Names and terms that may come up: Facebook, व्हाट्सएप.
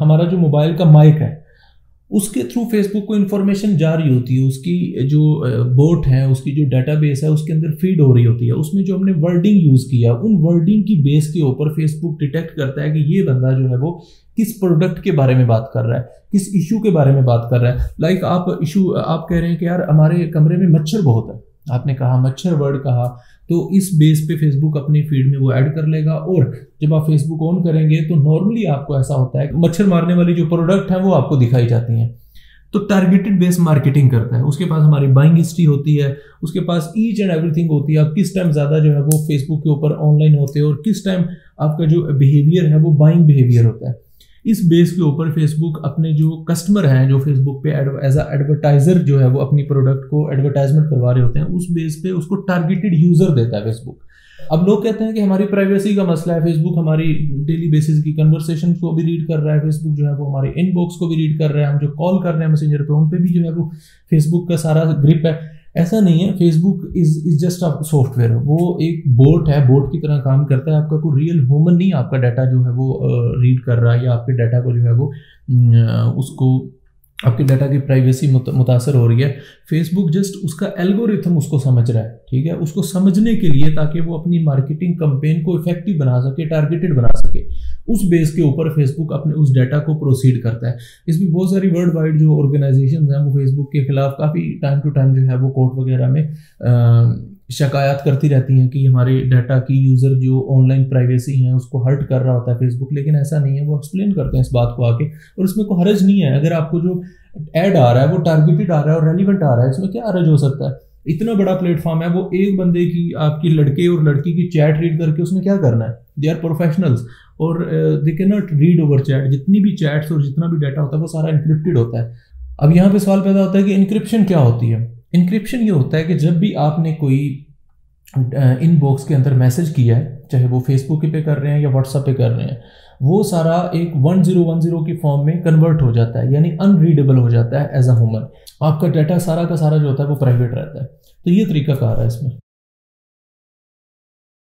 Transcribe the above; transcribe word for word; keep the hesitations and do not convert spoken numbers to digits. हमारा जो मोबाइल का माइक है उसके थ्रू फेसबुक को इन्फॉर्मेशन जा रही होती है, उसकी जो बोट है, उसकी जो डाटाबेस है उसके अंदर फीड हो रही होती है। उसमें जो हमने वर्डिंग यूज़ किया उन वर्डिंग की बेस के ऊपर फेसबुक डिटेक्ट करता है कि ये बंदा जो है वो किस प्रोडक्ट के बारे में बात कर रहा है, किस इशू के बारे में बात कर रहा है। लाइक आप इशू आप कह रहे हैं कि यार हमारे कमरे में मच्छर बहुत है, आपने कहा मच्छर वर्ड कहा, तो इस बेस पे फेसबुक अपनी फीड में वो ऐड कर लेगा। और जब आप फेसबुक ऑन करेंगे तो नॉर्मली आपको ऐसा होता है कि मच्छर मारने वाली जो प्रोडक्ट हैं वो आपको दिखाई जाती हैं। तो टारगेटेड बेस मार्केटिंग करता है, उसके पास हमारी बाइंग हिस्ट्री होती है, उसके पास ईच एंड एवरीथिंग होती है। आप किस टाइम ज़्यादा जो है वो फेसबुक के ऊपर ऑनलाइन होते हैं और किस टाइम आपका जो बिहेवियर है वो बाइंग बिहेवियर होता है। इस बेस के ऊपर फेसबुक अपने जो कस्टमर हैं जो फेसबुक पे एज अ एडवर्टाइज़र जो है वो अपनी प्रोडक्ट को एडवर्टाइजमेंट करवा रहे होते हैं, उस बेस पे उसको टारगेटेड यूज़र देता है फेसबुक। अब लोग कहते हैं कि हमारी प्राइवेसी का मसला है, फेसबुक हमारी डेली बेसिस की कन्वर्सेशन को भी रीड कर रहा है, फेसबुक जो है वो हमारे इनबॉक्स को भी रीड कर रहा है, हम जो कॉल कर रहे हैं मैसेंजर पे उन पे भी जो है वो फेसबुक का सारा ग्रिप है। ऐसा नहीं है, Facebook is is just a software, वो एक बोट है, बोट की तरह काम करता है। आपका कोई रियल ह्यूमन नहीं आपका डाटा जो है वो रीड कर रहा है या आपके डाटा को जो है वो उसको आपके डाटा की प्राइवेसी मुतासर हो रही है। फेसबुक जस्ट उसका एल्गोरिथम उसको समझ रहा है, ठीक है, उसको समझने के लिए ताकि वो अपनी मार्केटिंग कंपेन को इफेक्टिव बना सके, टारगेटेड बना सके। उस बेस के ऊपर फेसबुक अपने उस डाटा को प्रोसीड करता है। इसमें बहुत सारी वर्ल्ड वाइड जो ऑर्गेनाइजेशन हैं वो फेसबुक के खिलाफ काफ़ी टाइम टू टाइम जो है वो कोर्ट वगैरह में आ, शिकायत करती रहती हैं कि हमारे डाटा की यूज़र जो ऑनलाइन प्राइवेसी है उसको हर्ट कर रहा होता है फेसबुक। लेकिन ऐसा नहीं है, वो एक्सप्लेन करते हैं इस बात को आके, और इसमें कोई हरज नहीं है। अगर आपको जो ऐड आ रहा है वो टारगेटेड आ रहा है और रेलिवेंट आ रहा है, इसमें क्या हरज हो सकता है? इतना बड़ा प्लेटफॉर्म है, वो एक बंदे की, आपकी लड़के और लड़की की चैट रीड करके उसमें क्या करना है? दे आर प्रोफेशनल्स और they can not read over chat. जितनी भी चैट्स और जितना भी डाटा होता है वो सारा इनक्रिप्टेड होता है। अब यहाँ पर सवाल पैदा होता है कि इनक्रिप्शन क्या होती है? इनक्रिप्शन ये होता है कि जब भी आपने कोई इनबॉक्स के अंदर मैसेज किया है, चाहे वो फेसबुक पे कर रहे हैं या व्हाट्सएप पे कर रहे हैं, वो सारा एक वन ज़ीरो वन ज़ीरो की फॉर्म में कन्वर्ट हो जाता है, यानी अनरीडेबल हो जाता है एज अ ह्यूमन। आपका डाटा सारा का सारा जो होता है वो प्राइवेट रहता है। तो ये तरीका कार है इसमें।